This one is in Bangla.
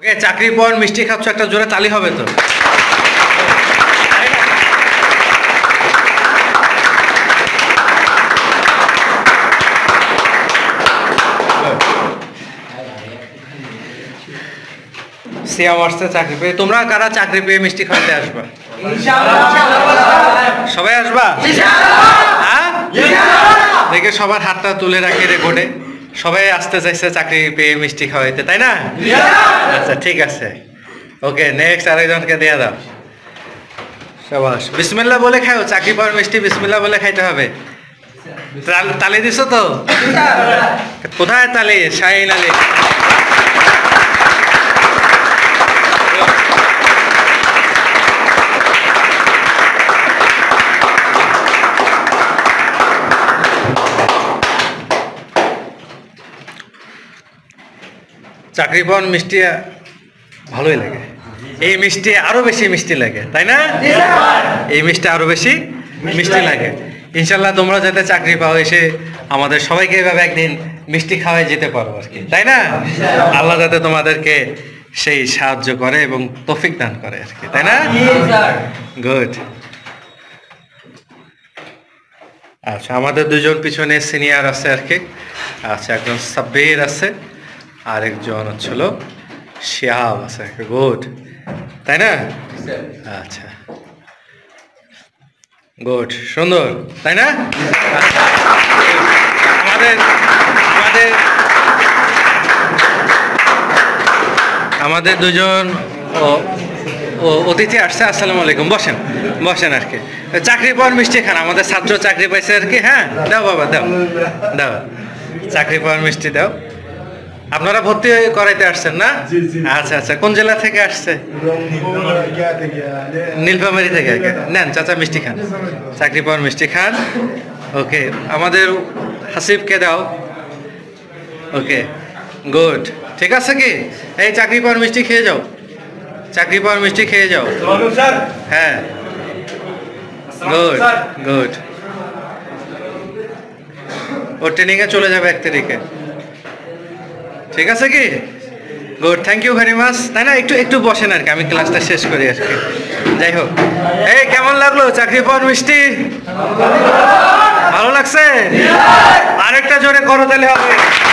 ওকে, চাকরি পয়েন্ট মিষ্টি খাচ্ছ, একটা জোরে তালি হবে তো। সিয়াম আসছে চাকরি পেয়ে, তোমরা কারা চাকরি পেয়ে মিষ্টি খাওয়াতে আসবা? সবাই আসবা? হ্যাঁ, দেখে সবার হাতটা তুলে রাখে রেকর্ডে। সবাই আসতে চাইছে চাকরি পেয়ে মিষ্টি খাওয়াইতে, তাই না? আচ্ছা ঠিক আছে, ওকে। নেক্সট আরেকজনকে দেয়া দাও। সবাস, বিসমিল্লাহ বলে খাও। চাকরি পাওয়ার মিষ্টি বিসমিল্লাহ বলে খাইতে হবে। তালি দিছো তো? কোথায় তালি? শাহিন আলী। চাকরি পাওয়ার মিষ্টি ভালোই লাগে, এই মিষ্টি আরও বেশি মিষ্টি লাগে, তাই না? এই মিষ্টি আরও বেশি মিষ্টি লাগে। ইনশাল্লাহ তোমরা যাতে চাকরি পাও, এসে আমাদের সবাইকে এভাবে একদিন মিষ্টি খাওয়াই যেতে পারো আর কি, তাই না? আল্লাহ যাতে তোমাদেরকে সেই সাহায্য করে এবং তৌফিক দান করে আর কি, তাই না? গুড। আচ্ছা, আমাদের দুজন পিছনে সিনিয়র আছে আর কি। আচ্ছা, একজন সাব্বির আছে, আরেকজন হচ্ছিল শিহাব আছে। গুড, তাই না? আচ্ছা গুড, সুন্দর, তাই না? আমাদের দুজন অতিথি আসছে। আসসালামু আলাইকুম, বসেন বসেন আর কি। চাকরি পাওয়ার মিষ্টি খান, আমাদের ছাত্র চাকরি পাইছে আর কি। হ্যাঁ, দাও বাবা, দাও দাও, চাকরি পাওয়ার মিষ্টি দাও। আপনারা ভর্তি করাইতে আসছেন না? আচ্ছা আচ্ছা, কোন জেলা থেকে আসছে? নীলফামারী থেকে। নেন চাচা মিষ্টি খান, চাকরি পাওয়ার মিষ্টি খান। ওকে, আমাদের হাসিবকে দাও। ওকে গুড, ঠিক আছে কি? এই চাকরি পাওয়ার মিষ্টি খেয়ে যাও, চাকরি পাওয়ার মিষ্টি খেয়ে যাও। হ্যাঁ গুড গুড, ও ট্রেনিংয়ে চলে যাবে 1 তারিখে, ঠিক আছে কি? Good, thank you very much. তাই না? একটু একটু বসেন আর কি, আমি ক্লাসটা শেষ করি আর কি। যাই হোক, এই কেমন লাগলো চাকরি পাওয়ার মিষ্টি? ভালো লাগছে? আরেকটা জোরে করো তাহলে হবে।